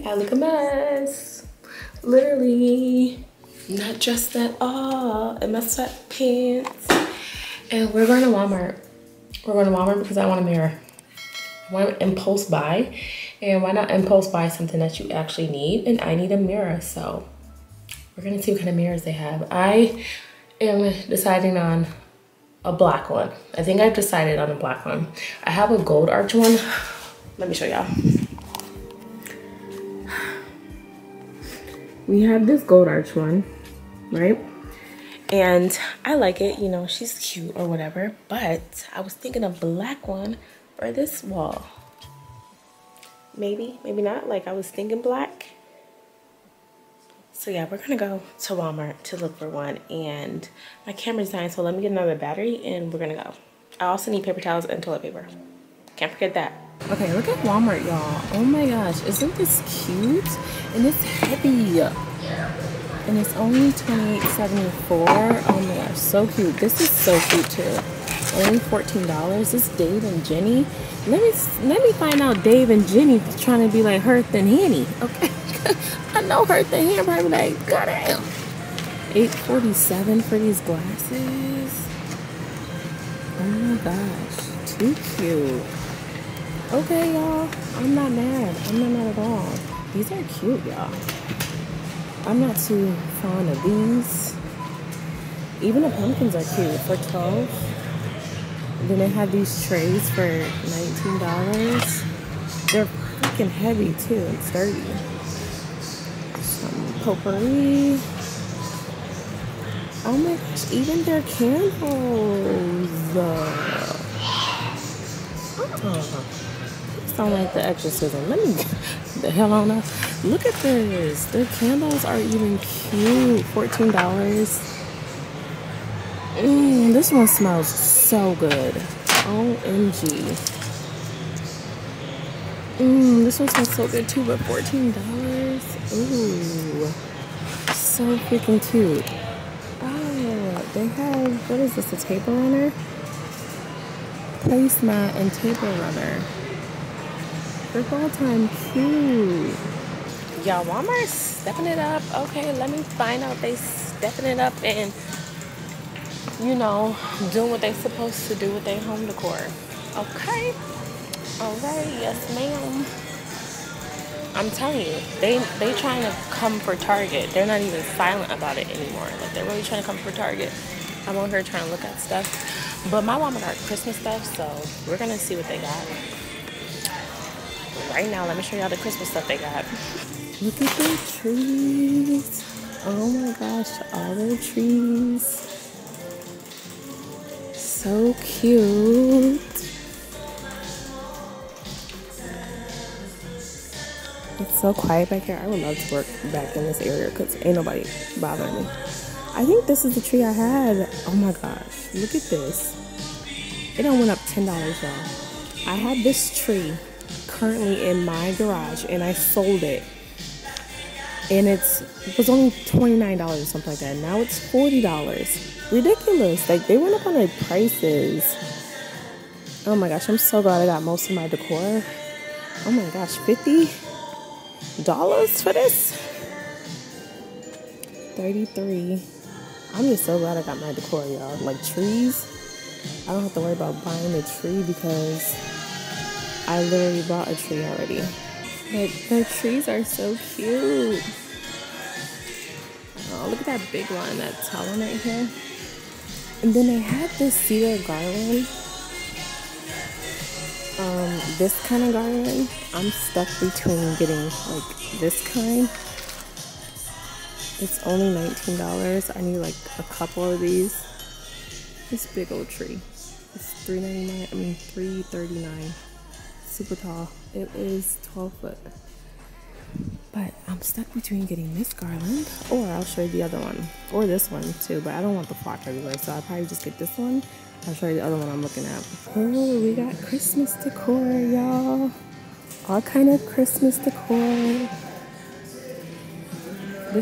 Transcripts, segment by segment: day, I look a mess. Literally, not dressed at all. In my sweatpants. And we're going to Walmart. We're going to Walmart because I want a mirror. I want to impulse buy. And why not impulse buy something that you actually need? And I need a mirror, so we're gonna see what kind of mirrors they have. I am deciding on a black one. I think I've decided on a black one. I have a gold arch one. Let me show y'all. We have this gold arch one, right? And I like it, you know, she's cute or whatever, but I was thinking a black one for this wall. Maybe, maybe not, like I was thinking black. So yeah, we're gonna go to Walmart to look for one, and my camera's dying, so let me get another battery and we're gonna go. I also need paper towels and toilet paper. Can't forget that. Okay, look at Walmart, y'all. Oh my gosh, isn't this cute? And it's heavy. And it's only $28.74. Oh my gosh, so cute. This is so cute too. Only $14. It's Dave and Jenny. Let me find out Dave and Jenny trying to be like Hearth and Hand. Okay. I know Hearth and Hand probably like, god damn. $8.47 for these glasses. Oh my gosh. Too cute. Okay, y'all. I'm not mad. I'm not mad at all. These are cute, y'all. I'm not too fond of these. Even the pumpkins are cute for $12. Then they have these trays for $19. They're freaking heavy too. It's dirty. Some potpourri. Oh my gosh, even their candles. I don't like the exorcism. Let me get the hell on up. Look at this. Their candles are even cute. $14. This one smells so good. OMG. This one smells so good too, but $14. Ooh. So freaking cute. Oh, they have, what is this, a table runner? Placemat and table runner. They're all time cute. Y'all, Walmart's stepping it up. Okay, let me find out they stepping it up and, you know, doing what they're supposed to do with their home decor. Okay. All right. Yes, ma'am. I'm telling you, they trying to come for Target. They're not even silent about it anymore. Like, they're really trying to come for Target. I'm over here trying to look at stuff. But my Walmart got Christmas stuff, so we're going to see what they got. But right now, let me show y'all the Christmas stuff they got. Look at their trees. Oh, my gosh. All their trees. So cute. It's so quiet back here. I would love to work back in this area because ain't nobody bothering me. I think this is the tree I had. Oh my gosh. Look at this. It done went up $10, y'all. I had this tree currently in my garage and I sold it. And it was only $29 or something like that. Now it's $40. Ridiculous. Like, they went up on their prices. Oh my gosh, I'm so glad I got most of my decor. Oh my gosh, $50 for this? $33. I'm just so glad I got my decor, y'all. Like, trees. I don't have to worry about buying a tree because I literally bought a tree already. Like, the trees are so cute. Oh, look at that big one, that tall one right here. And then they had this cedar garland. This kind of garland. I'm stuck between getting, like, this kind. It's only $19. I need, like, a couple of these. This big old tree. It's $3.99, I mean, $3.39. Super tall. It is 12 foot. But I'm stuck between getting this garland, or I'll show you the other one, or this one too, but I don't want the flock everywhere, so I'll probably just get this one. I'll show you the other one I'm looking at. Oh, we got Christmas decor, y'all. All kind of Christmas decor.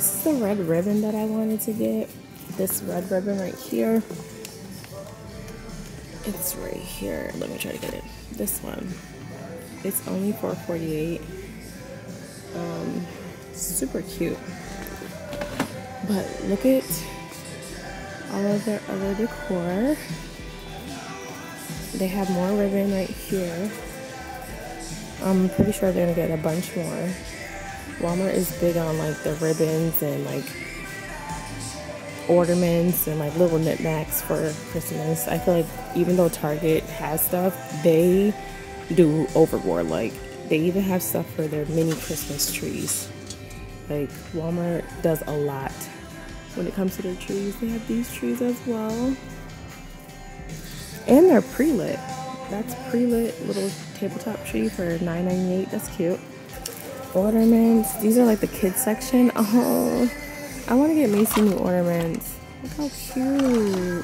This is the red ribbon that I wanted to get. This red ribbon right here. It's right here. Let me try to get it. This one. It's only $4.48. super cute. But look at all of their other decor. They have more ribbon right here. I'm pretty sure they're gonna get a bunch more. Walmart is big on like the ribbons and like ornaments and like little knickknacks for Christmas. I feel like even though Target has stuff, they do overboard. Like they even have stuff for their mini Christmas trees. Like Walmart does a lot when it comes to their trees. They have these trees as well, and they're pre-lit. That's pre-lit little tabletop tree for $9.98. That's cute. Ornaments. These are like the kids section. Oh, I want to get Macy new ornaments. Look how cute.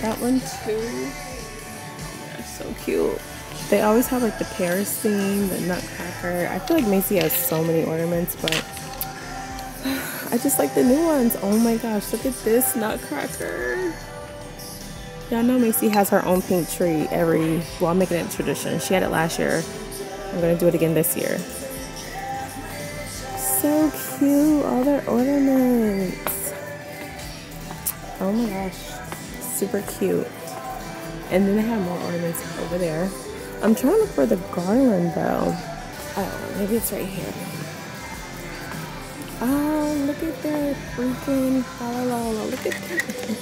That one too. That's so cute. They always have like the Paris theme, the Nutcracker. I feel like Macy has so many ornaments, but I just like the new ones. Oh my gosh, look at this Nutcracker. Y'all know Macy has her own pink tree every, well, I'm making it a tradition. She had it last year. I'm gonna do it again this year. So cute, all their ornaments. Oh my gosh, super cute. And then they have more ornaments over there. I'm trying to look for the garland though. Oh, maybe it's right here. Oh, look at their freaking halala. Look at that.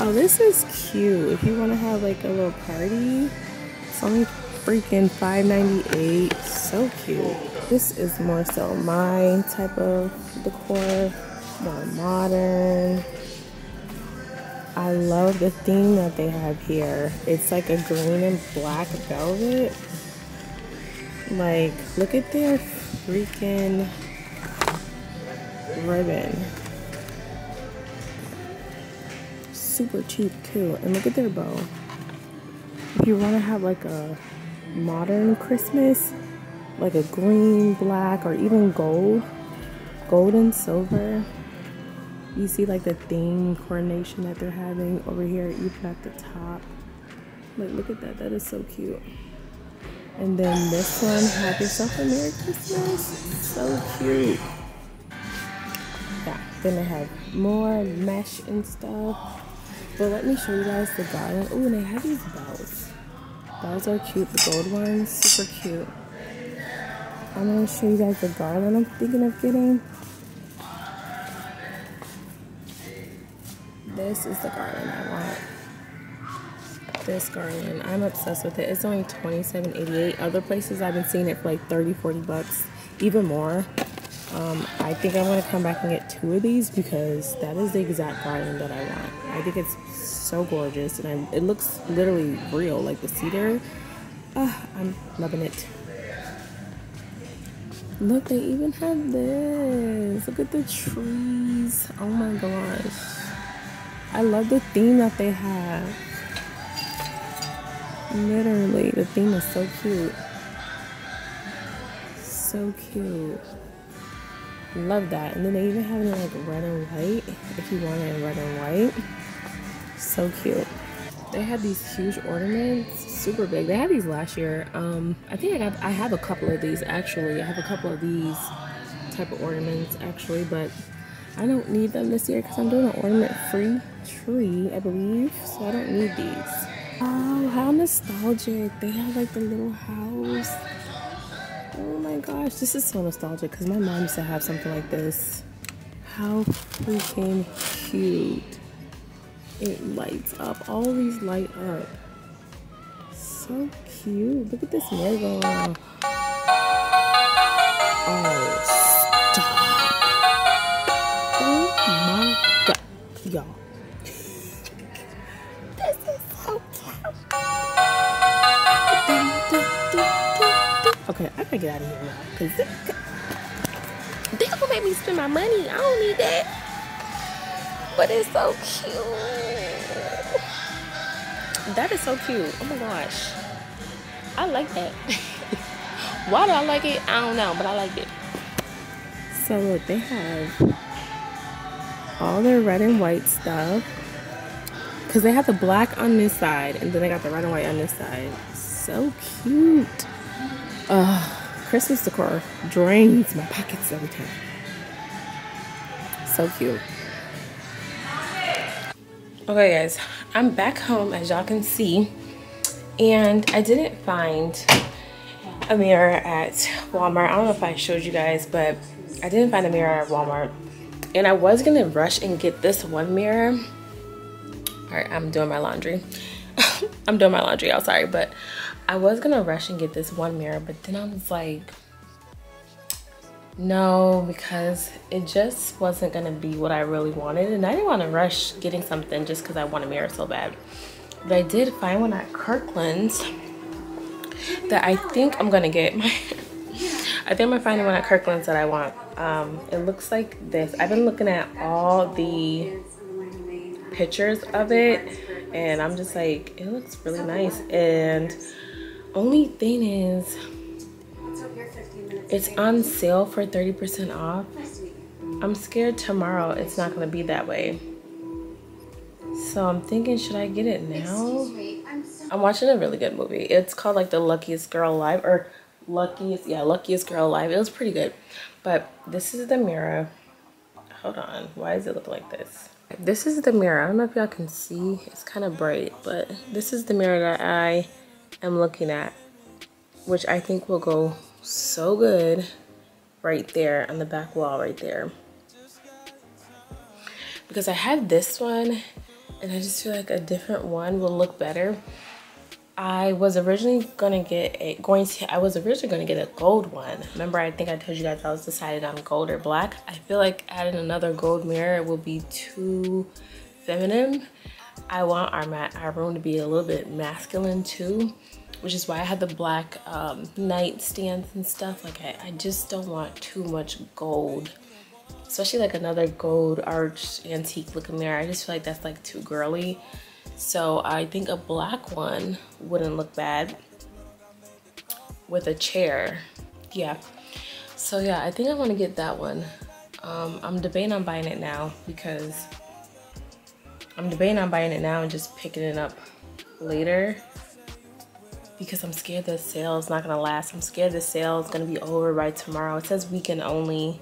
Oh, this is cute. If you want to have like a little party, it's only freaking $5.98. So cute. This is more so my type of decor, more modern. I love the theme that they have here. It's like a green and black velvet. Like, look at their freaking ribbon. Super cheap too. And look at their bow. If you want to have like a modern Christmas, like a green, black, or even gold, gold and silver. You see like the theme coronation that they're having over here, even at the top. Like, look at that. That is so cute. And then this one, have yourself a Merry Christmas. So cute. Yeah, then they have more mesh and stuff. But let me show you guys the garland. Oh, and they have these bells. Bells are cute. The gold ones, super cute. I'm going to show you guys the garland I'm thinking of getting. This is the garland I want. This garland, I'm obsessed with it. It's only $27.88. Other places I've been seeing it for like $30, $40, even more. I think I'm gonna come back and get two of these because that is the exact garland that I want. I think it's so gorgeous, and it looks literally real, like the cedar. I'm loving it. Look, they even have this. Look at the trees. Oh my gosh. I love the theme that they have. Literally, the theme is so cute. So cute. Love that. And then they even have it in like red and white, if you want it in red and white. So cute. They have these huge ornaments, super big. They had these last year. I think I have a couple of these actually. I have a couple of these type of ornaments actually, but I don't need them this year because I'm doing an ornament-free tree, I believe, so I don't need these. Oh, how nostalgic. They have like the little house. Oh my gosh, this is so nostalgic because my mom used to have something like this. How freaking cute. It lights up. All these light up. So cute. Look at this marigold. Oh, y'all. This is so cute. Okay, I gotta get out of here now because they're gonna make me spend my money. I don't need that. But it's so cute. That is so cute. Oh my gosh. I like that. Why do I like it? I don't know, but I like it. So look, they have all their red and white stuff because they have the black on this side and then they got the red and white on this side. So cute. Christmas decor drains my pockets every time. So cute. Okay guys, I'm back home as y'all can see, and I didn't find a mirror at Walmart. I don't know if I showed you guys, but I didn't find a mirror at Walmart, and I was gonna rush and get this one mirror. All right, I'm doing my laundry. I'm doing my laundry, y'all, sorry. But I was gonna rush and get this one mirror, but then I was like, no, because it just wasn't gonna be what I really wanted, and I didn't want to rush getting something just because I want a mirror so bad. But I did find one at Kirkland's that I think I'm gonna get. I think I'm gonna find one at Kirkland's that I want. It looks like this. I've been looking at all the pictures of it, and I'm just like, it looks really nice. And only thing is, it's on sale for 30% off. I'm scared tomorrow it's not gonna be that way. So I'm thinking, should I get it now? I'm watching a really good movie. It's called like The Luckiest Girl Alive, or Luckiest Girl Alive. It was pretty good. But this is the mirror. Hold on, why does it look like this? This is the mirror. I don't know if y'all can see, it's kind of bright, but this is the mirror that I am looking at, which I think will go so good right there on the back wall right there, because I had this one and I just feel like a different one will look better. I was originally gonna get a gold one. Remember, I think I told you guys I was decided on gold or black. I feel like adding another gold mirror will be too feminine. I want our room to be a little bit masculine too, which is why I had the black nightstands and stuff. Like I just don't want too much gold, especially like another gold arched antique looking mirror. I just feel like that's like too girly. So I think a black one wouldn't look bad with a chair. Yeah. So yeah, I think I'm gonna get that one. I'm debating on buying it now, because I'm debating on buying it now and just picking it up later, because I'm scared the sale is not gonna last. I'm scared the sale is gonna be over by tomorrow. It says weekend only.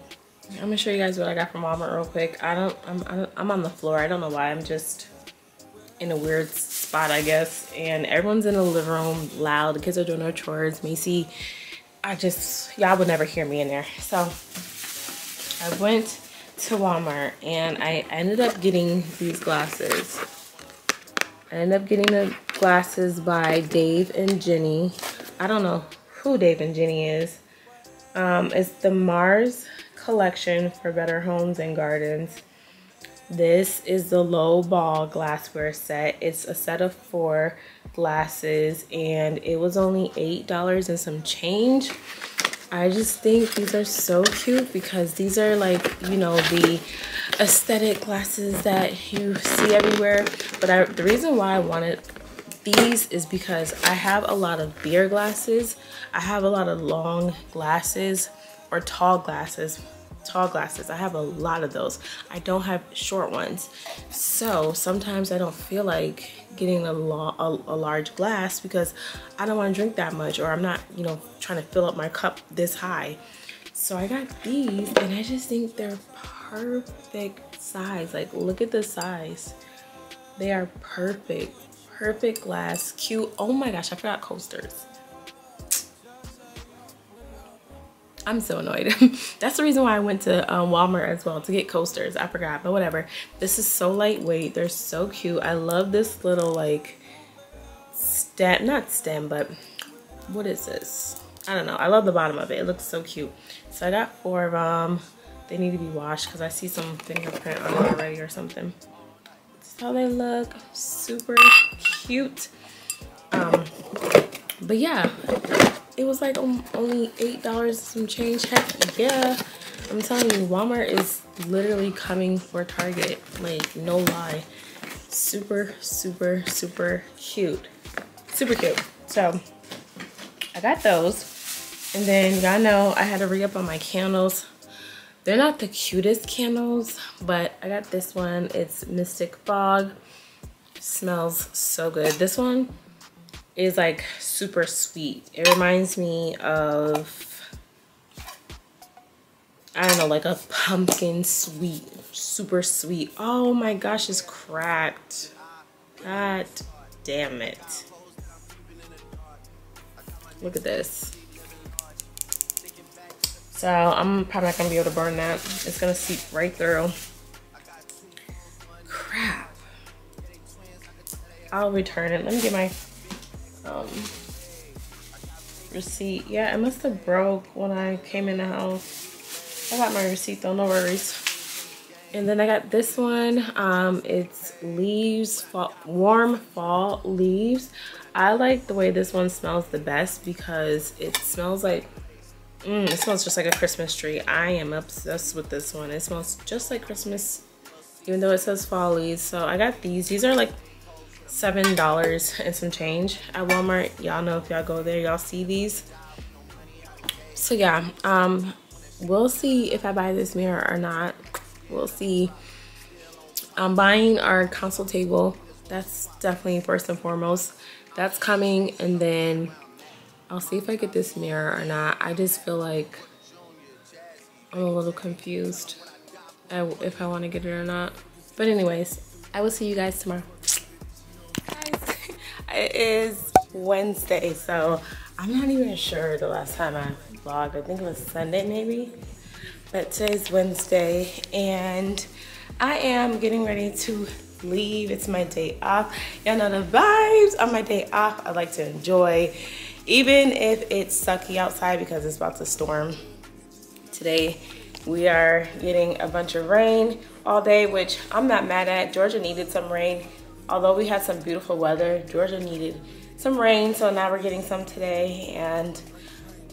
I'm gonna show you guys what I got from Walmart real quick. I'm on the floor. I don't know why. I'm just in a weird spot, I guess, and everyone's in the living room loud. The kids are doing their chores. Macy, y'all would never hear me in there. So I went to Walmart and I ended up getting these glasses. I ended up getting the glasses by Dave and Jenny. I don't know who Dave and Jenny is. It's the Mars collection for Better Homes and Gardens. This is the low ball glassware set. It's a set of 4 glasses and it was only $8 and some change. I just think these are so cute, because these are like, you know, the aesthetic glasses that you see everywhere. But the reason why I wanted these is because I have a lot of beer glasses. I have a lot of long glasses, or tall glasses. I have a lot of those. I don't have short ones, so sometimes I don't feel like getting a large glass, because I don't want to drink that much, or I'm not, you know, trying to fill up my cup this high. So I got these and I just think they're perfect size. Like, look at the size. They are perfect glass, cute. Oh my gosh, I forgot coasters. I'm so annoyed. That's the reason why I went to Walmart as well, to get coasters. I forgot, but whatever. This is so lightweight. They're so cute. I love this little like stem, not stem, but what is this? I don't know. I love the bottom of it. It looks so cute. So I got 4 of them. They need to be washed because I see some fingerprint on it already or something. This is how they look. Super cute. But yeah. It was like only $8 some change. Heck yeah. I'm telling you, Walmart is literally coming for Target. Like, no lie. Super cute. Super cute. So, I got those. And then, y'all know, I had to re-up on my candles. They're not the cutest candles, but I got this one. It's Mystic Fog. It smells so good. This one is like super sweet. It reminds me of I don't know, like a pumpkin sweet, super sweet. Oh my gosh, it's cracked. God damn it. Look at this. So I'm probably not gonna be able to burn that. It's gonna seep right through. Crap. I'll return it. Let me get my receipt. Yeah, it must have broke when I came in the house. I got my receipt though, no worries. And then I got this one. It's leaves, warm fall leaves. I like the way this one smells the best because it smells like, it smells just like a Christmas tree. I am obsessed with this one. It smells just like Christmas, even though it says fall leaves. So I got these. These are like $7 and some change at Walmart. Y'all know if y'all go there, y'all see these. So yeah, we'll see if I buy this mirror or not. We'll see. I'm buying our console table. That's definitely first and foremost. That's coming, and then I'll see if I get this mirror or not. I just feel like I'm a little confused if I want to get it or not. But anyways, I will see you guys tomorrow. Guys, it is Wednesday, so I'm not even sure the last time I vlogged. I think it was Sunday maybe. But today's Wednesday, and I am getting ready to leave. It's my day off. Y'all know the vibes. On my day off, I like to enjoy, even if it's sucky outside because it's about to storm. Today, we are getting a bunch of rain all day, which I'm not mad at. Georgia needed some rain. Although we had some beautiful weather, Georgia needed some rain, so now we're getting some today, and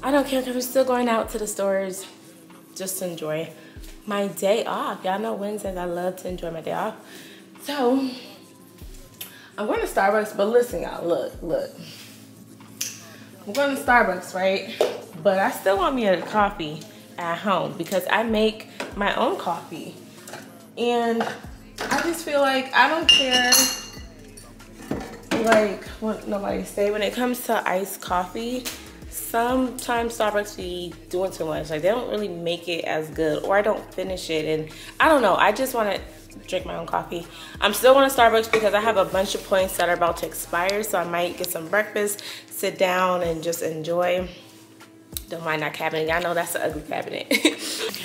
I don't care because we're still going out to the stores. Just enjoy my day off. Y'all know Wednesdays, I love to enjoy my day off. So I'm going to Starbucks, but listen y'all, look. I'm going to Starbucks, right? But I still want me a coffee at home because I make my own coffee. And I just feel like I don't care like what nobody say when it comes to iced coffee. Sometimes Starbucks be doing too much. Like they don't really make it as good, or I don't finish it, and I don't know. I just want to drink my own coffee. I'm still going to Starbucks because I have a bunch of points that are about to expire, so I might get some breakfast, sit down, and just enjoy. Don't mind that cabinet. Y'all know that's an ugly cabinet. Get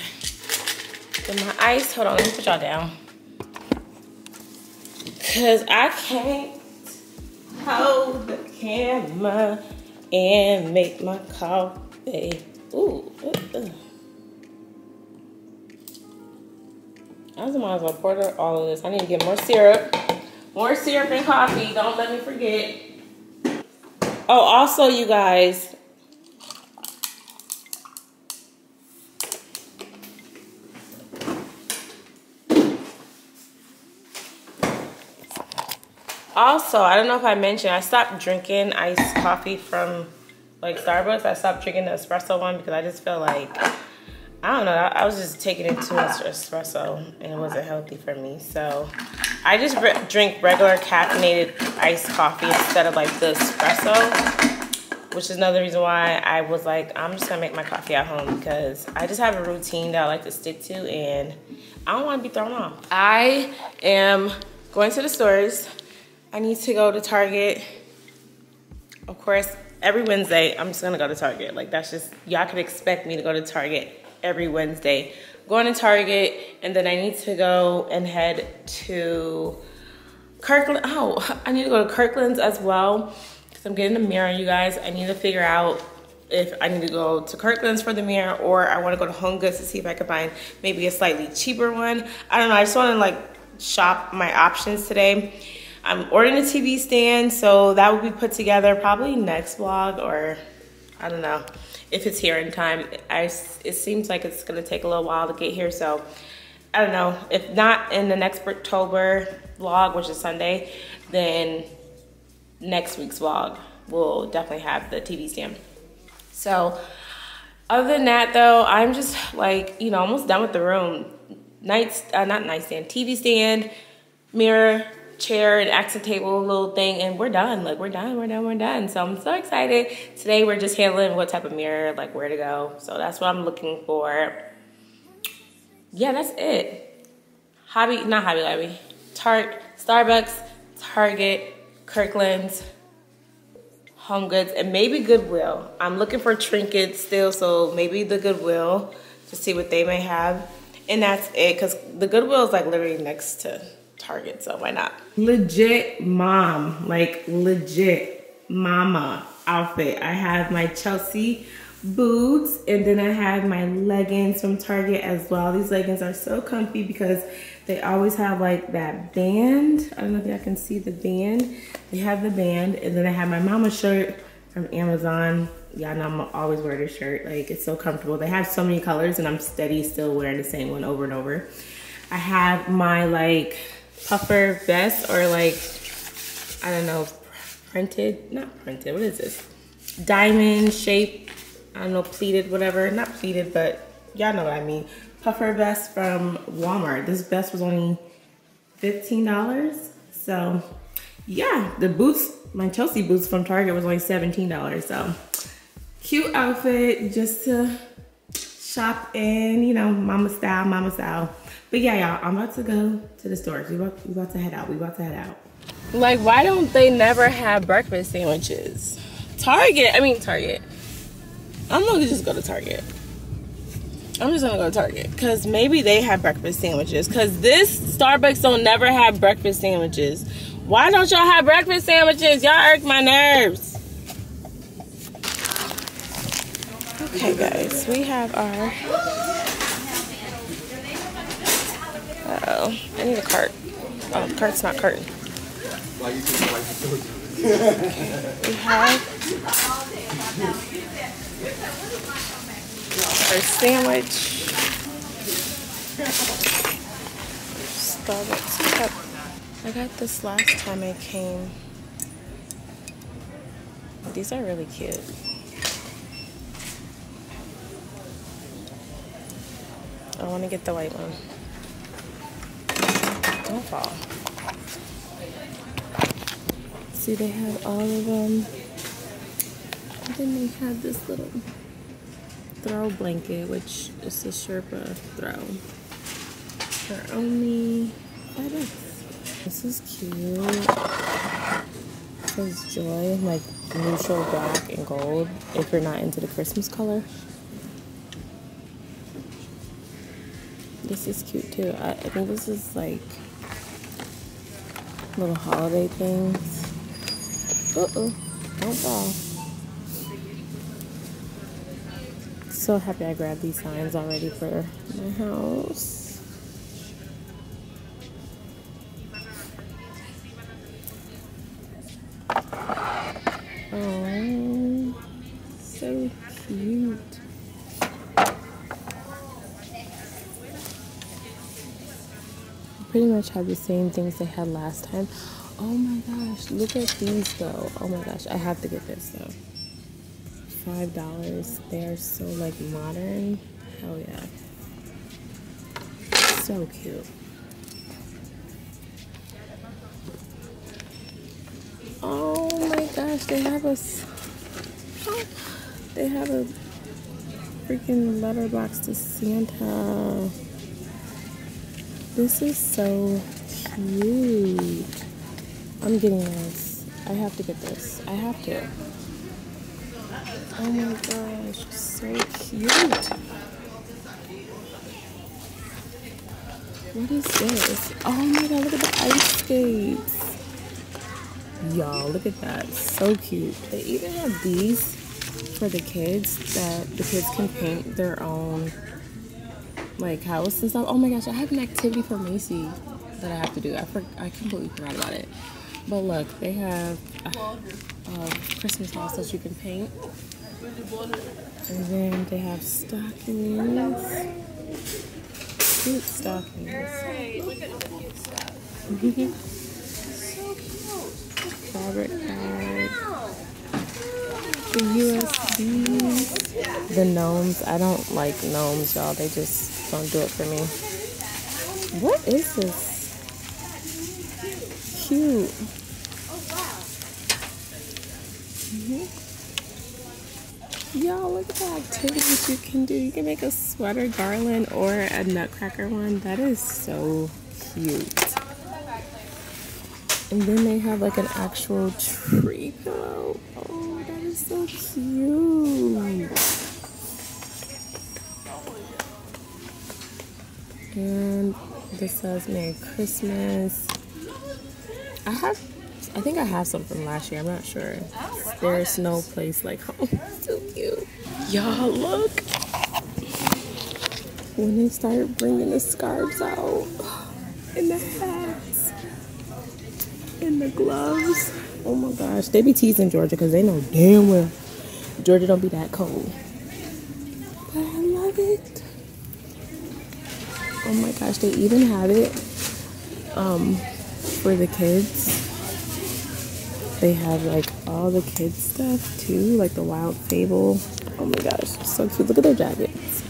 my ice. Hold on, let me put y'all down. Cause I can't hold the camera and make my coffee. Ooh. I just might as well pour all of this. I need to get more syrup. More syrup and coffee. Don't let me forget. Oh, also, you guys. Also, I don't know if I mentioned, I stopped drinking iced coffee from like Starbucks. I stopped drinking the espresso one because I just feel like, I don't know, I was just taking in too much espresso and it wasn't healthy for me. So I just drink regular caffeinated iced coffee instead of like the espresso, which is another reason why I was like, I'm just gonna make my coffee at home because I just have a routine that I like to stick to and I don't wanna be thrown off. I am going to the stores. I need to go to Target. Of course, every Wednesday, I'm just gonna go to Target. Like that's just, y'all could expect me to go to Target every Wednesday. Going to Target, and then I need to go and head to Kirkland. Oh, I need to go to Kirkland's as well, because I'm getting a mirror, you guys. I need to figure out if I need to go to Kirkland's for the mirror, or I wanna go to HomeGoods to see if I can find maybe a slightly cheaper one. I don't know, I just wanna like shop my options today. I'm ordering a TV stand, so that will be put together probably next vlog, or I don't know if it's here in time. It seems like it's gonna take a little while to get here, so I don't know. If not in the next October vlog, which is Sunday, then next week's vlog will definitely have the TV stand. So other than that though, I'm just like, you know, almost done with the room. TV stand, mirror, chair, and accent table little thing, and we're done. Like we're done. So I'm so excited. Today we're just handling what type of mirror, like where to go. So that's what I'm looking for. yeah, that's it. Not Hobby Lobby. Starbucks, Target, Kirkland's, HomeGoods, and maybe Goodwill. I'm looking for trinkets still, so maybe the Goodwill to see what they may have. And that's it, because the Goodwill is like literally next to Target, so why not? Legit mom, like legit mama outfit. I have my Chelsea boots, and then I have my leggings from Target as well. These leggings are so comfy because they always have like that band. I don't know if y'all can see the band. They have the band, and then I have my mama's shirt from Amazon. Y'all know I'm always wear this shirt. Like, it's so comfortable. They have so many colors, and I'm steady still wearing the same one over and over. I have my like puffer vest, or like, I don't know, printed, not printed, what is this? Diamond shape. I don't know, pleated, whatever. Not pleated, but y'all know what I mean. Puffer vest from Walmart. This vest was only $15. So yeah, the boots, my Chelsea boots from Target was only $17. So cute outfit just to shop in, you know, mama style, mama style. But yeah, y'all, I'm about to go to the store. We about to head out. Like, why don't they never have breakfast sandwiches? Target. I'm gonna just go to Target. I'm just gonna go to Target because maybe they have breakfast sandwiches. Because this Starbucks don't never have breakfast sandwiches. Why don't y'all have breakfast sandwiches? Y'all irk my nerves. Okay, guys, we have our. Uh-oh, I need a cart. Oh, the cart's not carton. Okay, we have our sandwich, Starbucks cup. I got this last time it came. These are really cute. I want to get the white one. Don't fall. See, they have all of them. And then they have this little throw blanket, which is a Sherpa throw. For only $5. This is cute. It says joy, like neutral black and gold, if you're not into the Christmas color. This is cute too. I think this is like little holiday things. Uh-oh, don't fall. So happy I grabbed these signs already for my house. Oh, so cute. Pretty much have the same things they had last time. Oh my gosh, look at these though. Oh my gosh, I have to get this though. $5. They are so like modern. Hell yeah. So cute. Oh my gosh, they have a freaking letterbox to Santa. This is so cute. I'm getting this. I have to get this. I have to. Oh my gosh, so cute. What is this? Oh my god, look at the ice skates. Y'all, look at that. So cute. They even have these for the kids that the kids can paint their own like house and stuff. Oh my gosh, I have an activity for Macy that I have to do. I completely forgot about it. But look, they have a Christmas house that you can paint. And then they have stockings. Cute stockings. Hey, look at all the cute stuff. So cute. Fabric bag. The USBs. The gnomes. I don't like gnomes, y'all. They just don't do it for me. What is this? Cute. Oh wow. Y'all, look at the activities you can do. You can make a sweater garland or a nutcracker one. That is so cute. And then they have like an actual tree pillow. Oh, that is so cute. And this says Merry Christmas. I think I have some from last year. I'm not sure. There's no place like home. So cute. Y'all, look. When they started bringing the scarves out. And the hats. And the gloves. Oh my gosh. They be teasing Georgia because they know damn well Georgia don't be that cold. But I love it. Oh my gosh. They even have it for the kids. They have like all the kids stuff too, like the Wild Fable. Oh my gosh, so cute. Look at their jackets.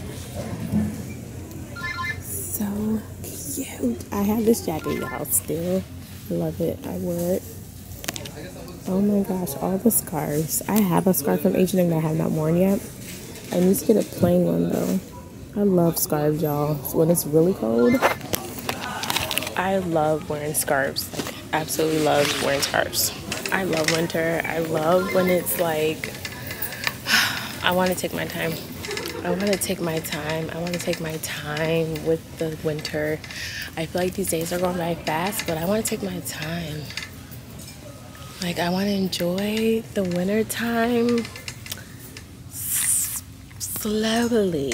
So cute. I have this jacket, y'all, still. Love it. I wear it. Oh my gosh, all the scarves. I have a scarf from H&M that I have not worn yet. I need to get a plain one though. I love scarves, y'all. When it's really cold, I love wearing scarves. Like, absolutely love wearing scarves. I love winter. I love when it's like, I want to take my time. I want to take my time. I want to take my time with the winter. I feel like these days are going by fast, but I want to take my time. Like, I want to enjoy the winter time slowly, slowly.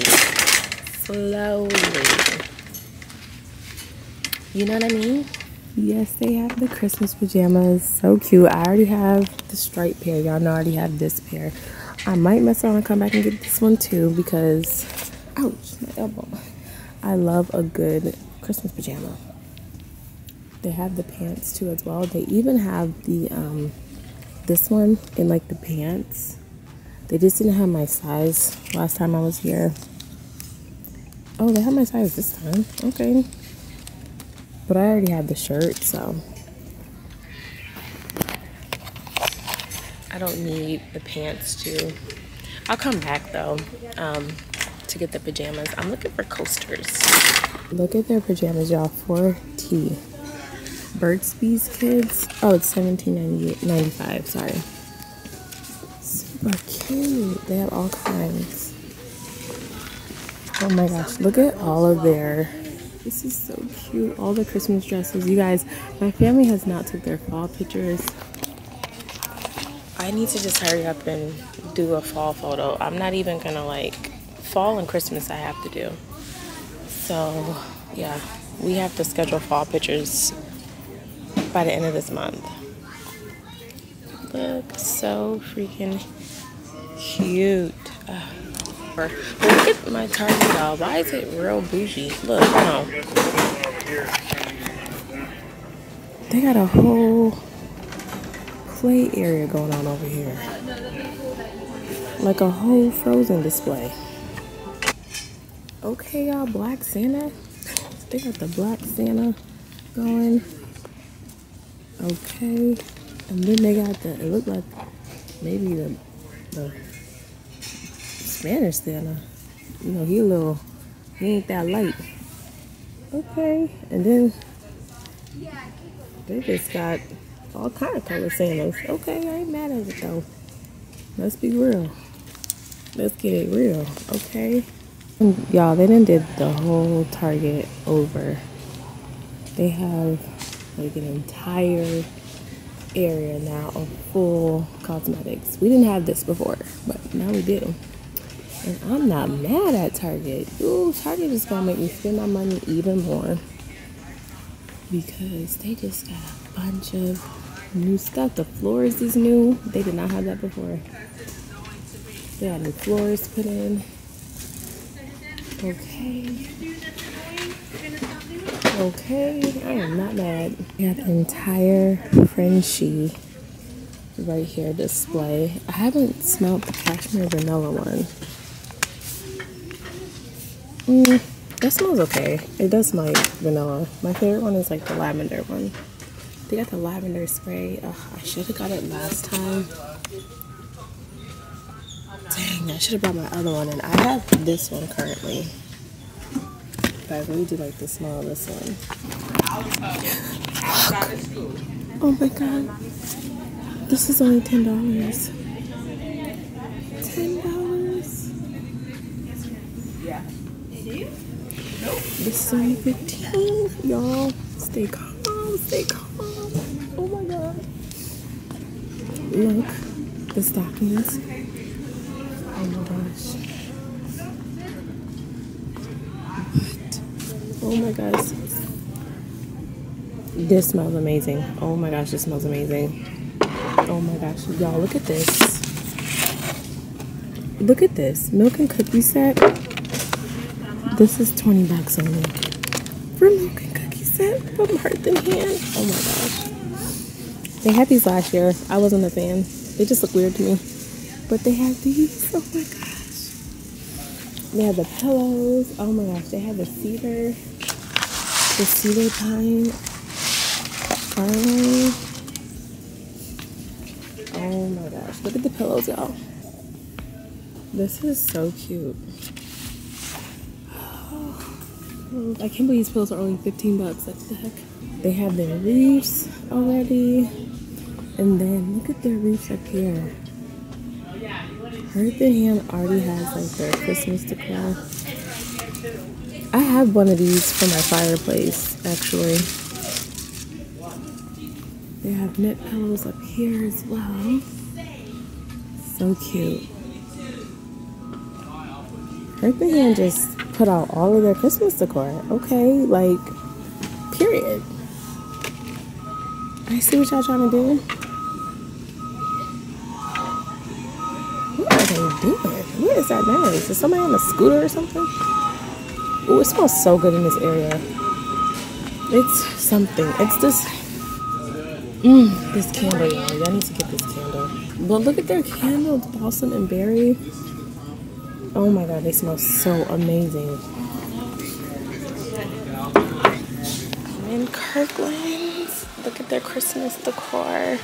You know what I mean? Yes, they have the Christmas pajamas. So cute. I already have the striped pair. Y'all know I already have this pair. I might mess around and come back and get this one too because, ouch, my elbow. I love a good Christmas pajama. They have the pants too as well. They even have the this one in like the pants. They just didn't have my size last time I was here. Oh, they have my size this time. Okay. But I already had the shirt, so I don't need the pants too. I'll come back though to get the pajamas. I'm looking for coasters. Look at their pajamas, y'all, for tea. Burt's Bees kids. Oh, it's $17.95, sorry. Super cute. They have all kinds. Oh my gosh, look at all of their... This is so cute. All the Christmas dresses. You guys, my family has not took their fall pictures. I need to just hurry up and do a fall photo. I'm not even going to like... Fall and Christmas I have to do. So, yeah. We have to schedule fall pictures by the end of this month. Look, so freaking cute. Look at my Target, y'all. Why is it real bougie? Look, no. They got a whole play area going on over here. Like a whole Frozen display. Okay, y'all, Black Santa. They got the Black Santa going. Okay. And then they got the, it looked like maybe the Spanish Santa, you know, he ain't that light. Okay, and then they just got all kind of color Santas. Okay, I ain't mad at it though. Let's be real. Let's get it real, okay? Y'all, they done did the whole Target over. They have like an entire area now of full cosmetics. We didn't have this before, but now we do. And I'm not mad at Target. Ooh, Target is gonna make me spend my money even more because they just got a bunch of new stuff. The floors is new. They did not have that before. They got new floors put in. Okay. Okay, I am not mad. We have the entire Frenchie right here display. I haven't smelled the cashmere vanilla one. That smells okay. It does smell like vanilla. My favorite one is like the lavender one. They got the lavender spray. I should have got it last time. Dang, I should have brought my other one, and I have this one currently. But I really do like the smell of this one. Oh my god. This is only $10. $10? Yeah. This is only 15. Y'all, stay calm, stay calm. Oh my god. Look, the stockings. Oh my gosh. What? Oh my gosh. This smells amazing. Oh my gosh, this smells amazing. Oh my gosh. Y'all, look at this. Look at this. Milk and cookie set. This is $20 only. For milk and cookie set from Hearth and Hand. Oh my gosh. They had these last year. I wasn't a fan. They just look weird to me. But they have these, oh my gosh. They have the pillows, oh my gosh. They have the cedar pine garland. Oh my gosh, look at the pillows, y'all. This is so cute. Oh, I can't believe these pillows are only $15, what the heck. They have their reefs already. And then look at their reefs up here. Hearth and Hand already has like their Christmas decor. I have one of these for my fireplace, actually. They have net pillows up here as well. So cute. Hearth and Hand just put out all of their Christmas decor. Okay, like, period. I see what y'all trying to do. What is that noise? Is somebody on a scooter or something? Oh, it smells so good in this area. It's something. It's this. This candle, y'all. Y'all need to get this candle. But look at their candle, balsam and berry. Oh my god, they smell so amazing. I'm in Kirkland's. Look at their Christmas decor.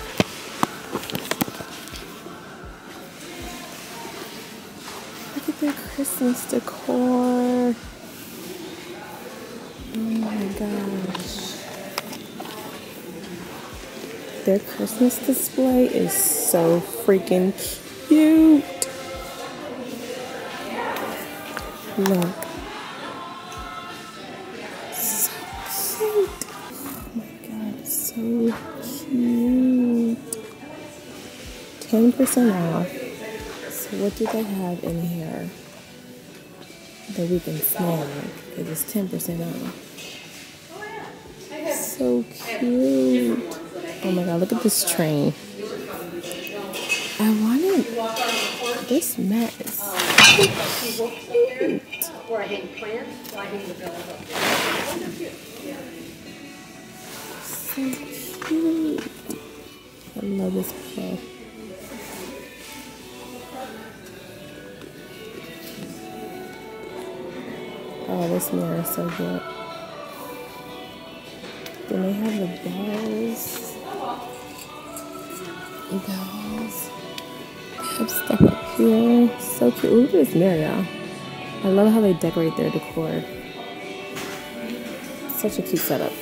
Their Christmas decor. Oh my gosh. Their Christmas display is so freaking cute. Look. So cute. Oh my god, so cute. 10% off. What do they have in here that we can smell? Because it's 10% off. So cute. Oh my god, look at this train. I wanted this mat. So cute. So cute. I love this pillow. Oh, this mirror is so good. Then they have the bells. Bells. They have stuff up here. So cute. Look at this mirror, y'all. I love how they decorate their decor. Such a cute setup.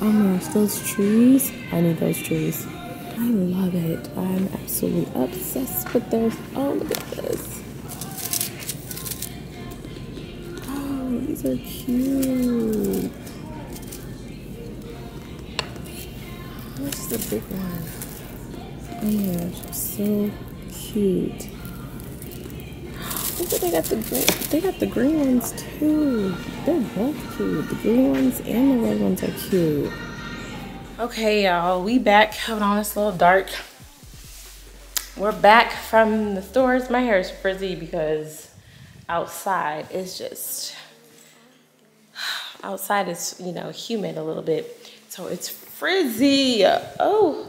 Oh my gosh, those trees. I need those trees. I love it. I'm absolutely obsessed with this. Oh, look at this. Oh, these are cute. Oh, this is a big one. Oh my gosh, so cute. Look at they got the green ones too. They're both cute. The green ones and the red ones are cute. Okay, y'all, we back. Hold on, it's a little dark. We're back from the stores. My hair is frizzy because outside it's just, outside it's, you know, humid a little bit. So it's frizzy. Oh,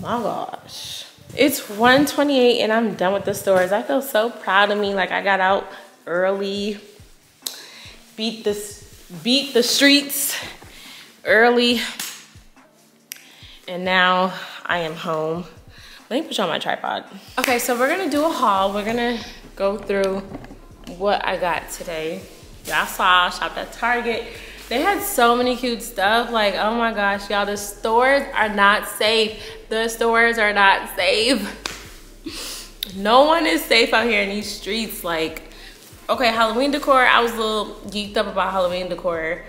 my gosh. It's 1:28 and I'm done with the stores. I feel so proud of me. Like, I got out early, beat the streets. early. And now I am home. Let me put you on my tripod. Okay, so we're gonna do a haul. We're gonna go through what I got today. Y'all saw I shopped at Target. They had so many cute stuff. Like, oh my gosh, y'all, the stores are not safe. The stores are not safe. No one is safe out here in these streets. Like, okay, Halloween decor, I was a little geeked up about Halloween decor.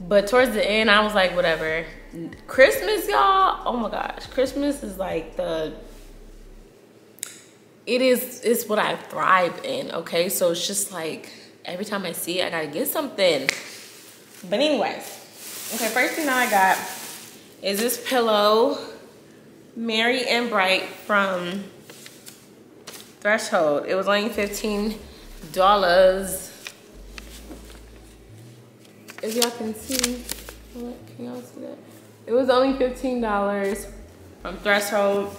But towards the end, I was like, whatever. Christmas, y'all, oh my gosh. Christmas is like the, it's what I thrive in, okay? So it's just like, every time I see it, I gotta get something. But anyways, okay, first thing I got is this pillow, Merry and Bright from Threshold. It was only $15. If y'all can see, can y'all see that? It was only $15 from Threshold.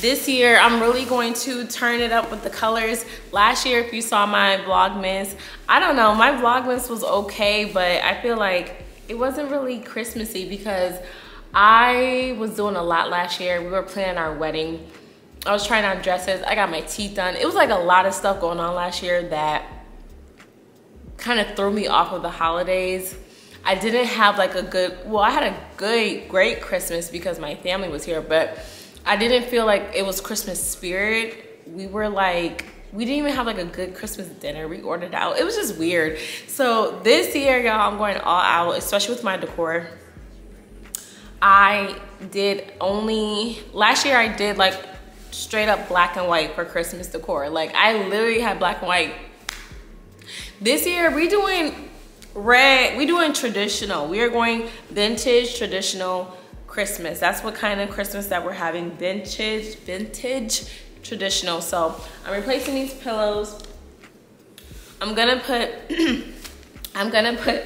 This year, I'm really going to turn it up with the colors. Last year, if you saw my Vlogmas, I don't know, my Vlogmas was okay, but I feel like it wasn't really Christmassy because I was doing a lot last year. We were planning our wedding. I was trying on dresses. I got my teeth done. It was like a lot of stuff going on last year that kind of threw me off of the holidays. I didn't have like a good, well, I had a good, great Christmas because my family was here, but I didn't feel like it was Christmas spirit. We were like, we didn't even have like a good Christmas dinner. We ordered out. It was just weird. So this year, y'all, I'm going all out, especially with my decor. I did only, last year I did like straight up black and white for Christmas decor. Like I literally had black and white. This year we doing red, we doing traditional. We are going vintage, traditional, Christmas. That's what kind of Christmas that we're having. Vintage, traditional. So I'm replacing these pillows. I'm gonna put, I'm gonna put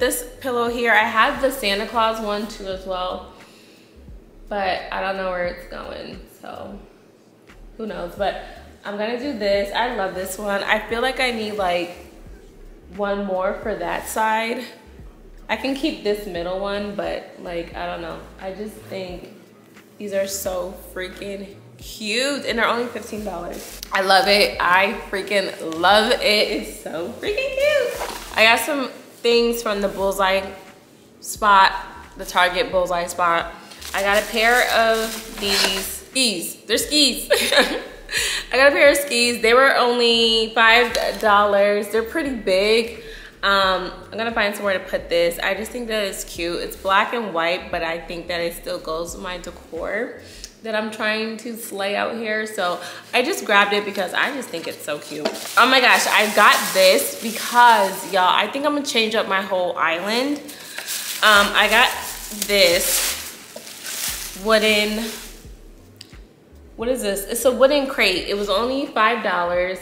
this pillow here. I have the Santa Claus one too as well, but I don't know where it's going. So who knows, but I'm gonna do this. I love this one. I feel like I need like one more for that side. I can keep this middle one, but like, I don't know. I just think these are so freaking cute and they're only $15. I love it. I freaking love it. It's so freaking cute. I got some things from the Bullseye spot, the Target Bullseye spot. I got a pair of these skis. They're skis. I got a pair of skis. They were only $5. They're pretty big. I'm gonna find somewhere to put this. I just think that it's cute. It's black and white, but I think that it still goes with my decor that I'm trying to slay out here. So I just grabbed it because I just think it's so cute. Oh my gosh, I got this because, y'all, I think I'm gonna change up my whole island. I got this wooden, what is this? It's a wooden crate. It was only $5.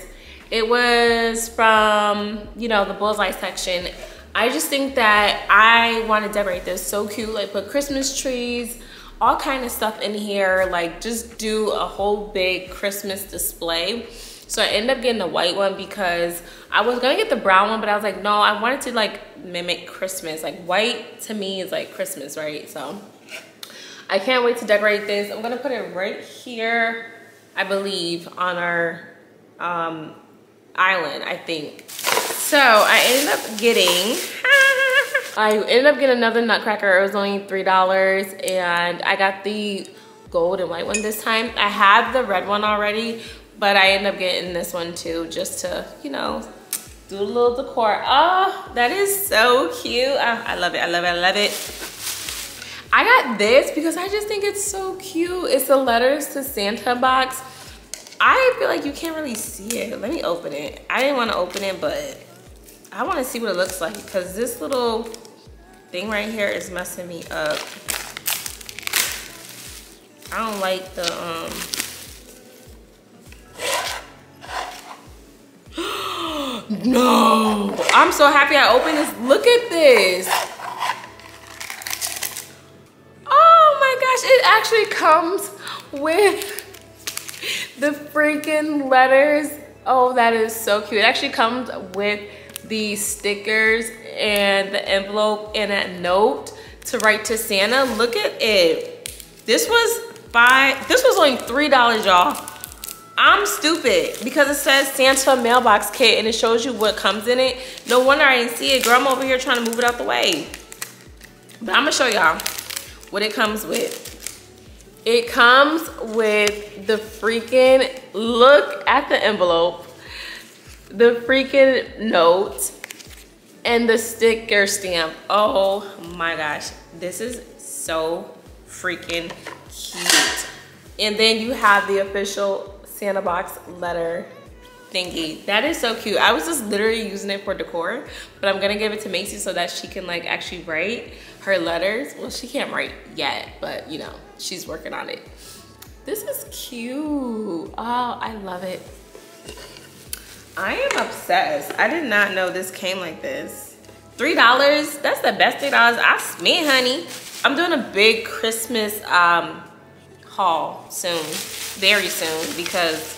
It was from, you know, the Bullseye section. I just think that I want to decorate this so cute. Like put Christmas trees, all kind of stuff in here. Like just do a whole big Christmas display. So I ended up getting the white one because I was gonna get the brown one, but I was like, no, I wanted to like mimic Christmas. Like white to me is like Christmas, right? So I can't wait to decorate this. I'm gonna put it right here, I believe, on our, island, I think. So I ended up getting another nutcracker. It was only $3 and I got the gold and white one this time. I have the red one already, but I ended up getting this one too just to, you know, do a little decor. Oh, that is so cute. I love it. I love it. I love it. I got this because I just think it's so cute. It's a Letters to Santa box. I feel like you can't really see it. Let me open it. I didn't want to open it, but I want to see what it looks like because this little thing right here is messing me up. I don't like the, No! I'm so happy I opened this. Look at this. Oh my gosh, it actually comes with the freaking letters. Oh, that is so cute. It actually comes with the stickers and the envelope and a note to write to Santa. Look at it. This was only $3, y'all. I'm stupid because it says Santa mailbox kit and it shows you what comes in it. No wonder I didn't see it. Girl, I'm over here trying to move it out the way. But I'm gonna show y'all what it comes with. It comes with the freaking, look at the envelope, the freaking note, and the sticker stamp. Oh my gosh, this is so freaking cute. And then you have the official Santa box letter thingy. That is so cute. I was just literally using it for decor, but I'm gonna give it to Macy so that she can like actually write her letters. Well, she can't write yet, but you know, she's working on it. This is cute. Oh, I love it. I am obsessed. I did not know this came like this. $3, that's the best $3 I spent, honey. I'm doing a big Christmas haul soon, very soon, because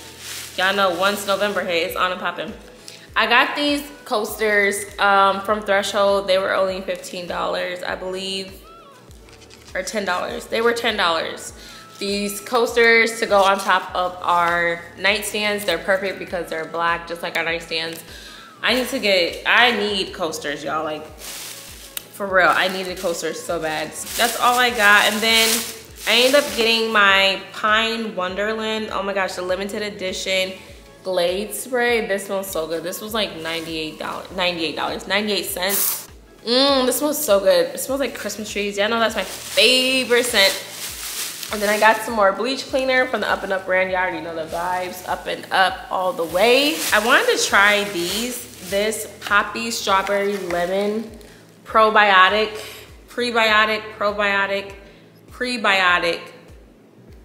y'all know once November hit, it's on and popping. I got these coasters from Threshold. They were only $15, I believe, or $10. They were $10. These coasters to go on top of our nightstands. They're perfect because they're black, just like our nightstands. I need coasters, y'all. Like, for real, I needed coasters so bad. That's all I got. And then I ended up getting my Pine Wonderland. Oh my gosh, the limited edition Glade spray. This smells so good. This was like $98, 98 cents. This smells so good. It smells like Christmas trees. Yeah, I know that's my favorite scent. And then I got some more bleach cleaner from the Up and Up brand. Y'all already know the vibes. Up and Up all the way. I wanted to try these. This Poppy Strawberry Lemon Probiotic, Prebiotic, Probiotic, Prebiotic,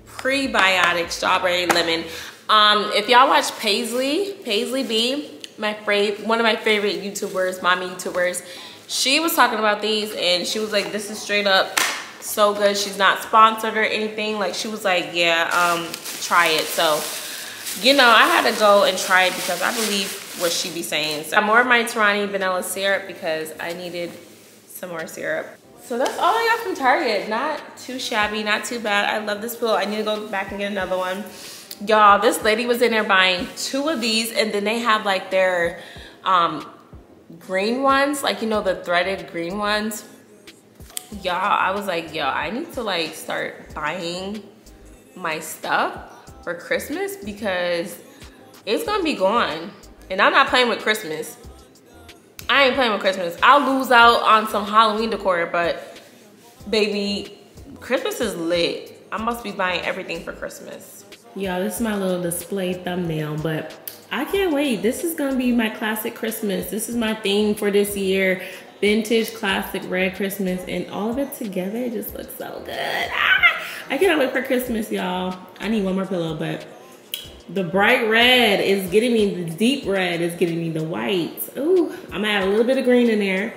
Prebiotic Strawberry Lemon. If y'all watch Paisley B, one of my favorite YouTubers, mommy YouTubers, she was talking about these and she was like, this is straight up so good. She's not sponsored or anything. Like, she was like, yeah, try it. So, you know, I had to go and try it because I believe what she be saying. So, more of my Tarani vanilla syrup because I needed some more syrup. So that's all I got from Target. Not too shabby, not too bad. I love this pillow. I need to go back and get another one. Y'all, this lady was in there buying 2 of these, and then they have like their green ones, like, you know, the threaded green ones. Y'all, I was like, yo, I need to like start buying my stuff for Christmas because it's gonna be gone. And I'm not playing with Christmas. I ain't playing with Christmas. I'll lose out on some Halloween decor, but baby, Christmas is lit. I must be buying everything for Christmas. Y'all, this is my little display thumbnail, but I can't wait. This is gonna be my classic Christmas. This is my theme for this year. Vintage, classic, red Christmas, and all of it together, it just looks so good. Ah! I cannot wait for Christmas, y'all. I need one more pillow, but the bright red is getting me, the deep red is getting me the white. Ooh, I'm gonna add a little bit of green in there.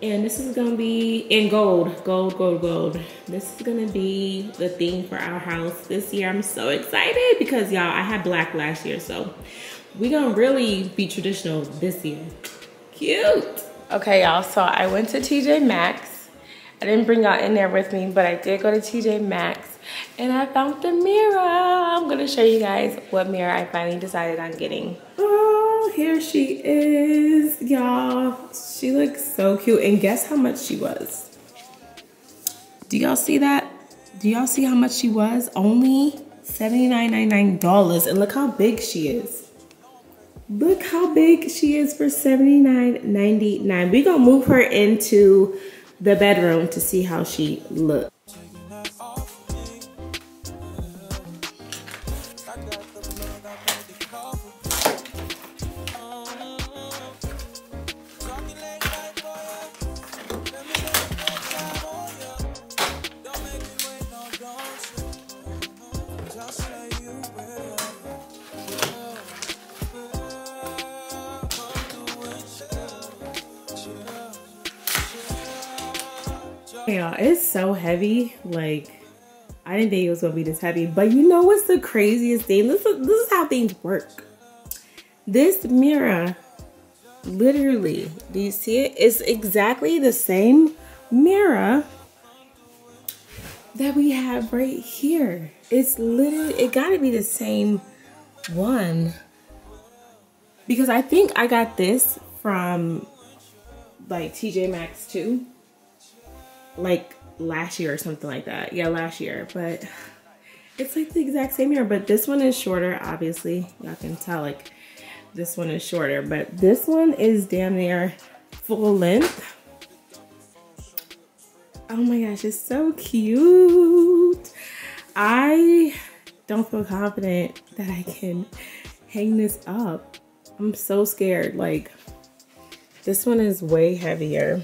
And this is gonna be in gold, gold, gold, gold. This is gonna be the theme for our house this year. I'm so excited because y'all, I had black last year, so we gonna really be traditional this year. Cute. Okay, y'all, so I went to TJ Maxx. I didn't bring y'all in there with me, but I did go to TJ Maxx and I found the mirror. I'm gonna show you guys what mirror I finally decided on getting. Here she is, y'all. She looks so cute, and guess how much she was. Do y'all see that? Do y'all see how much she was? Only $79.99, and look how big she is. Look how big she is for $79.99. We're gonna move her into the bedroom to see how she looks. Y'all, it's so heavy. Like, I didn't think it was gonna be this heavy, but you know what's the craziest thing? This is how things work. This mirror Literally, do you see it? It's exactly the same mirror that we have right here. It's literally, it gotta be the same one. Because I think I got this from like TJ Maxx too. Like last year or something like that. Yeah, last year, but it's like the exact same mirror, but this one is shorter, obviously. Y'all can tell like this one is shorter, but this one is damn near full length. Oh my gosh, it's so cute. I don't feel confident that I can hang this up. I'm so scared. Like, this one is way heavier.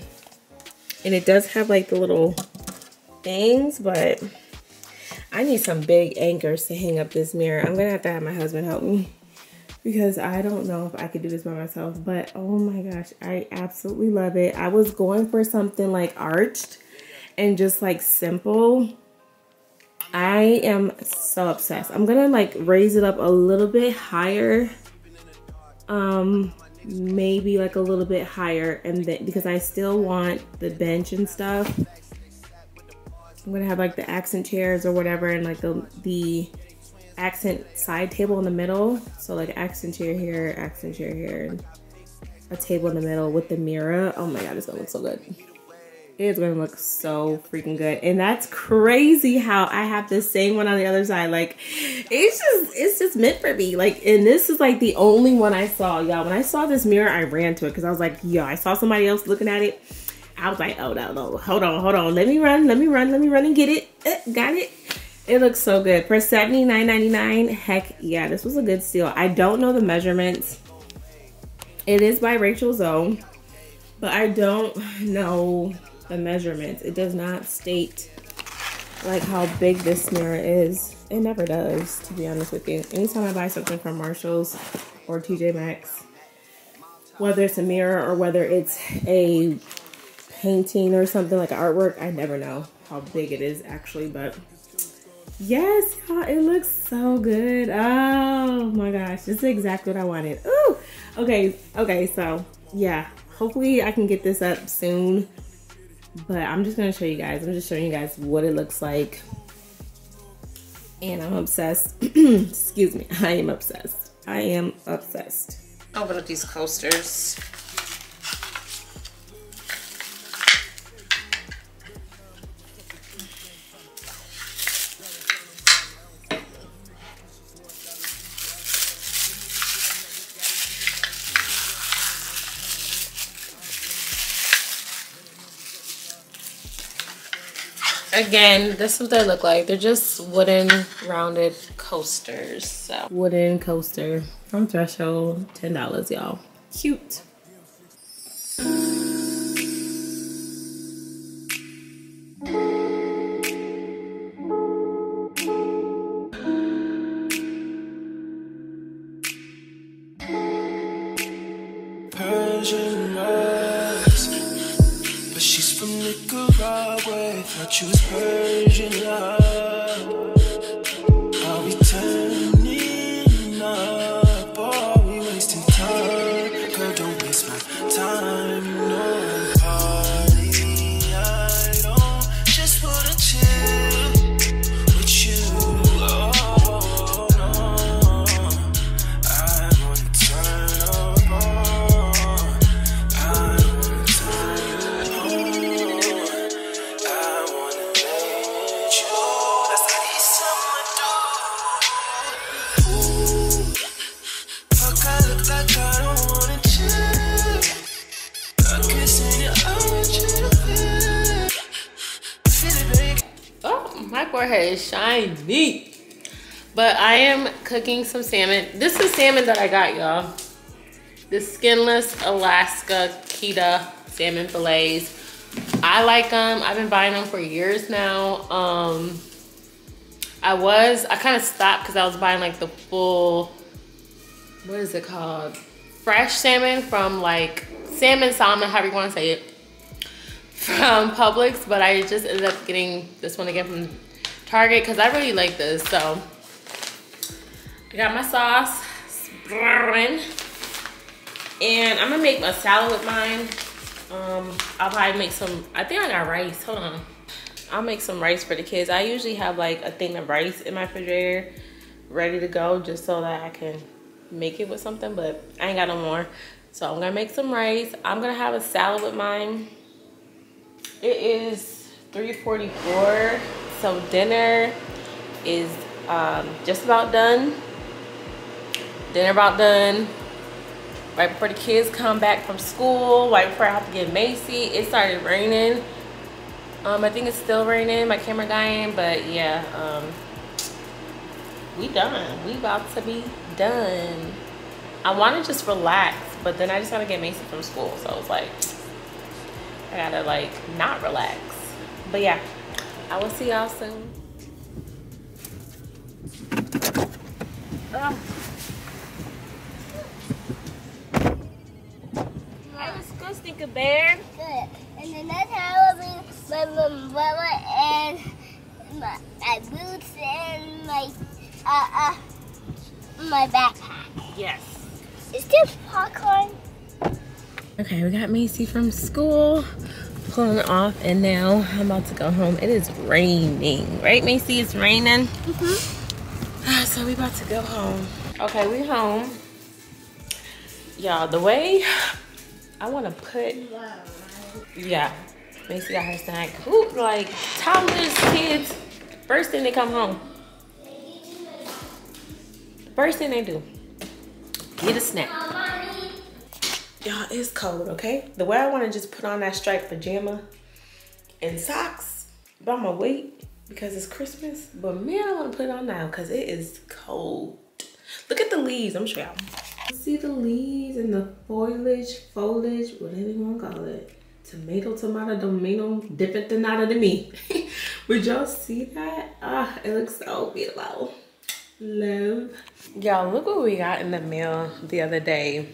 And it does have like the little things, but I need some big anchors to hang up this mirror. I'm gonna have to have my husband help me because I don't know if I could do this by myself, but oh my gosh, I absolutely love it. I was going for something like arched and just like simple. I am so obsessed. I'm gonna like raise it up a little bit higher, maybe like a little bit higher, and then because I still want the bench and stuff, I'm gonna have like the accent chairs or whatever, and like the accent side table in the middle. So like accent chair here, and a table in the middle with the mirror. Oh my god, it's gonna look so good. It's gonna look so freaking good. And that's crazy how I have the same one on the other side. Like, it's just meant for me. Like, and this is like the only one I saw, y'all. When I saw this mirror, I ran to it because I was like, yo, I saw somebody else looking at it. I was like, oh no, hold on. Let me run and get it. Got it. It looks so good. For $79.99, heck yeah, this was a good steal. I don't know the measurements. It is by Rachel Zoe, but I don't know the measurements. It does not state like how big this mirror is. It never does, to be honest with you. Anytime I buy something from Marshalls or TJ Maxx, whether it's a mirror or whether it's a painting or something like artwork, I never know how big it is actually. But yes, y'all, it looks so good. Oh my gosh, this is exactly what I wanted. Ooh, okay, so yeah, hopefully I can get this up soon. But I'm just gonna show you guys. I'm just showing you guys what it looks like. And I'm obsessed. Excuse me. I am obsessed. Open up these coasters. Again, this is what they look like. They're just wooden rounded coasters. So. Wooden coaster from Threshold, $10, y'all. Cute. She was Persian love. Are we turning up or are we wasting time? Girl, don't waste my time. No party, I don't just wanna chill with you. Oh no, I wanna turn up on. Forehead is shiny. But I am cooking some salmon. This is salmon that I got, y'all. The skinless Alaska Keda salmon fillets. I like them. I've been buying them for years now. I kind of stopped because I was buying like the full, what is it called? Fresh salmon from like salmon, however you want to say it, from Publix. But I just ended up getting this one again from Target because I really like this. So I got my sauce, And I'm gonna make my salad with mine. I'll probably make some, I think I got rice, hold on. I'll make some rice for the kids. I usually have like a thing of rice in my refrigerator ready to go just so that I can make it with something, but I ain't got no more. So I'm gonna make some rice. I'm gonna have a salad with mine. It is 3:44, so dinner is just about done. Dinner about done. Right before the kids come back from school, right before I have to get Macy, it started raining. I think it's still raining, my camera dying, but yeah, we done. We about to be done. I wanna just relax, but then I just gotta get Macy from school. So I was like, I gotta like not relax. But yeah, I will see y'all soon. Ugh. I was gonna sneak a bear. Good. And then that's how I was my umbrella and my boots and my backpack. Yes. Is this popcorn? Okay, we got Macy from school, pulling off, and now I'm about to go home. It is raining, right, Macy? It's raining. Mm-hmm. So we about to go home. Okay, we home. Y'all, the way I want to put, yeah, Macy got her snack. Ooh, like toddlers, kids, first thing they come home, first thing they do, get a snack. Y'all, it's cold, okay? The way I want to just put on that striped pajama and socks, but I'm gonna wait because it's Christmas. But man, I want to put it on now because it is cold. Look at the leaves, I'm sure y'all see the leaves and the foliage, whatever you want to call it. Tomato, tomato, different than nada to me. Would y'all see that? Ah, it looks so beautiful. Love. Y'all, look what we got in the mail the other day.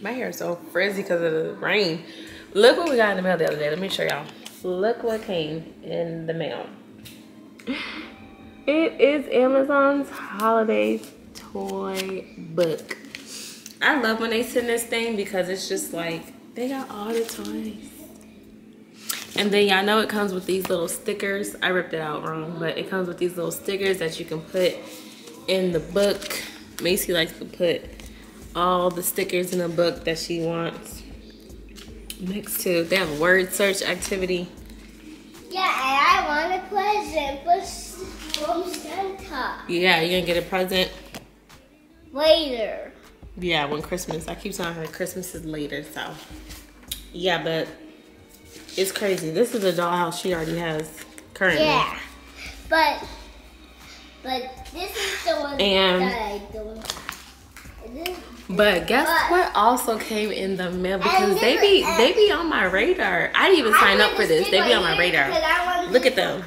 My hair is so frizzy because of the rain. Look what we got in the mail the other day. Let me show y'all. Look what came in the mail. It is Amazon's holiday toy book. I love when they send this thing because it's just like, they got all the toys. And then y'all know it comes with these little stickers. I ripped it out wrong, but it comes with these little stickers that you can put in the book. Macy likes to put all the stickers in the book that she wants. Next to, they have word search activity. Yeah, and I want a present from Santa. Yeah, you're gonna get a present? Later. Yeah, when Christmas. I keep telling her Christmas is later, so. Yeah, but it's crazy. This is a dollhouse she already has currently. Yeah, but this is the one that I don't. But guess what also came in the mail, because they be on my radar. I didn't even sign up for this. They be on my radar. Look at them.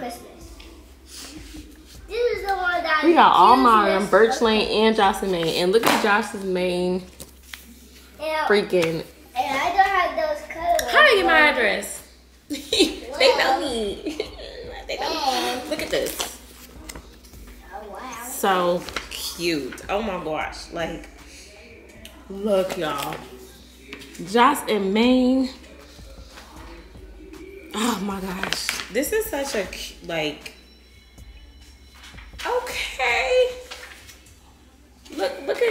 This is the one that we got all mine, Birch Lane and Joss and Main. And look at Joss and Main. Freaking. And I don't have those colors. How do I get my address? They know me. They know me. Look at this. Oh wow. So cute. Oh my gosh. Like, look, y'all. Joss and Main. Oh my gosh. This is such a, like, okay. Look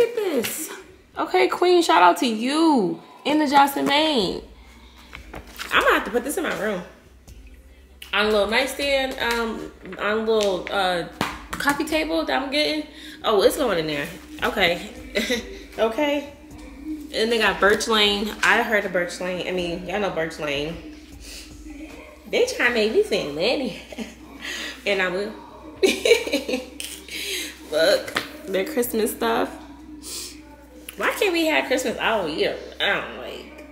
at this. Okay, Queen, shout out to you in the Joss and Main. I'm gonna have to put this in my room. On a little nightstand, on a little coffee table that I'm getting. Oh, it's going in there. Okay. Okay, and they got Birch Lane. I heard of Birch Lane. I mean, y'all know Birch Lane. They try to make me sing Lenny, and I will. Look, their Christmas stuff. Why can't we have Christmas all year? I don't like.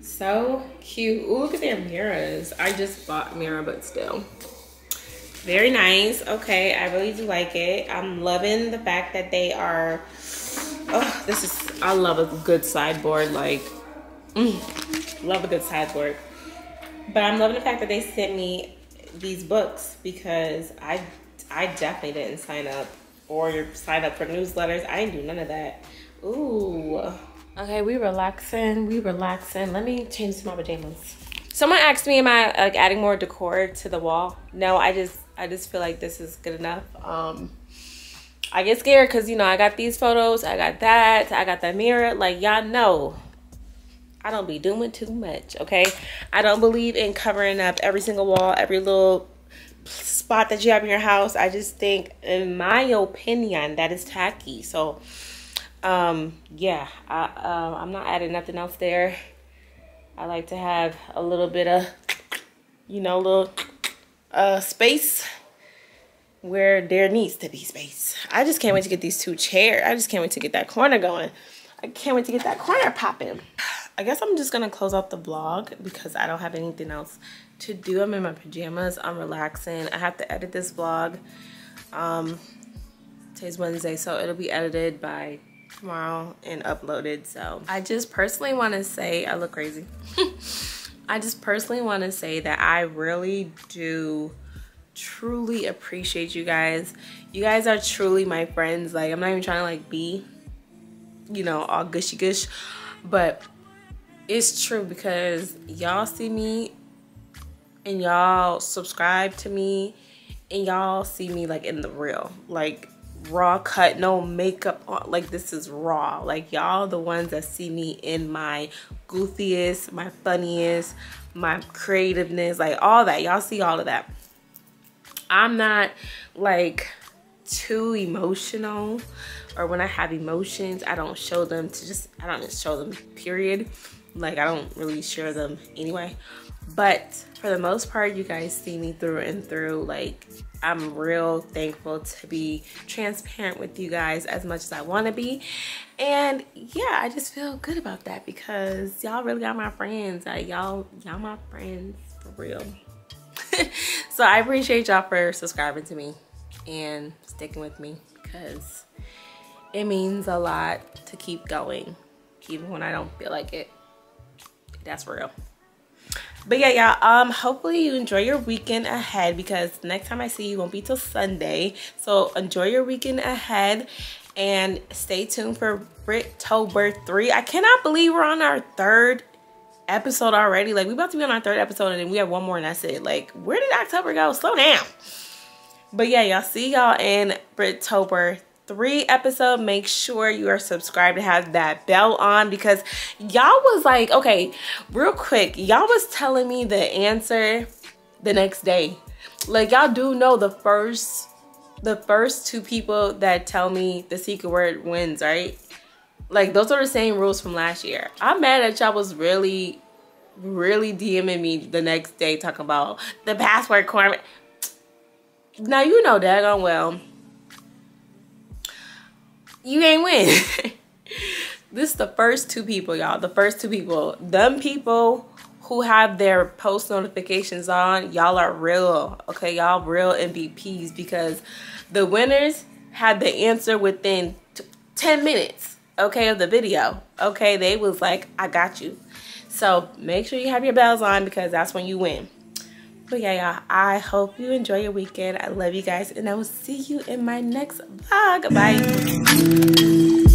So cute. Ooh, look at their mirrors. I just bought mirror, but still. Very nice. Okay, I really do like it. I'm loving the fact that they are, oh, this is, I love a good sideboard, like, love a good sideboard. But I'm loving the fact that they sent me these books because I definitely didn't sign up or you're signed up for newsletters. I didn't do none of that. Ooh. Okay, we relaxing. Let me change to my pajamas. Someone asked me, am I like adding more decor to the wall? No, I just feel like this is good enough. I get scared because, you know, I got these photos, I got that mirror. Like, y'all know, I don't be doing too much, okay? I don't believe in covering up every single wall, every little spot that you have in your house. I just think, in my opinion, that is tacky. So, yeah, I'm not adding nothing else there. I like to have a little bit of, you know, little space where there needs to be space. I just can't wait to get these two chairs. I just can't wait to get that corner going. I can't wait to get that corner popping. I guess I'm just gonna close out the vlog because I don't have anything else to do. I'm in my pajamas, I'm relaxing. I have to edit this vlog. Today's Wednesday, so it'll be edited by tomorrow and uploaded. So I just personally wanna say, I look crazy. I just personally wanna say that I really do truly appreciate you guys. You guys are truly my friends. Like, I'm not even trying to like be, you know, all gushy gush, but it's true because y'all see me and y'all subscribe to me and y'all see me like in the real, like raw cut, no makeup on, like this is raw. Like y'all the ones that see me in my goofiest, my funniest, my creativeness, like all that. Y'all see all of that. I'm not like too emotional, or when I have emotions, I don't show them to just, I don't just show them, period. Like I don't really share them anyway. But for the most part, you guys see me through and through. Like I'm real thankful to be transparent with you guys as much as I want to be. And yeah, I just feel good about that because y'all really got my friends. Like y'all my friends for real. So I appreciate y'all for subscribing to me and sticking with me because it means a lot to keep going even when I don't feel like it. That's real. But yeah, y'all, hopefully you enjoy your weekend ahead because next time I see you won't be till Sunday. So enjoy your weekend ahead and stay tuned for Brittober 3. I cannot believe we're on our third episode already. Like we're about to be on our third episode and then we have one more and that's it. Like where did October go? Slow down. But yeah, y'all, see y'all in Brittober 3 episode. Make sure you are subscribed to have that bell on because y'all was like, okay, real quick, y'all was telling me the answer the next day. Like y'all do know the first two people that tell me the secret word wins, right? Like those are the same rules from last year. I'm mad that y'all was really DMing me the next day talking about the password corner. Now you know daggone well you ain't win. This is the first two people, y'all. The first two people. Them people who have their post notifications on, y'all are real. Okay, y'all real MVPs because the winners had the answer within 10 minutes. Okay, of the video. Okay, they was like, I got you. So make sure you have your bells on because that's when you win. But yeah, y'all, I hope you enjoy your weekend. I love you guys and I will see you in my next vlog. Bye.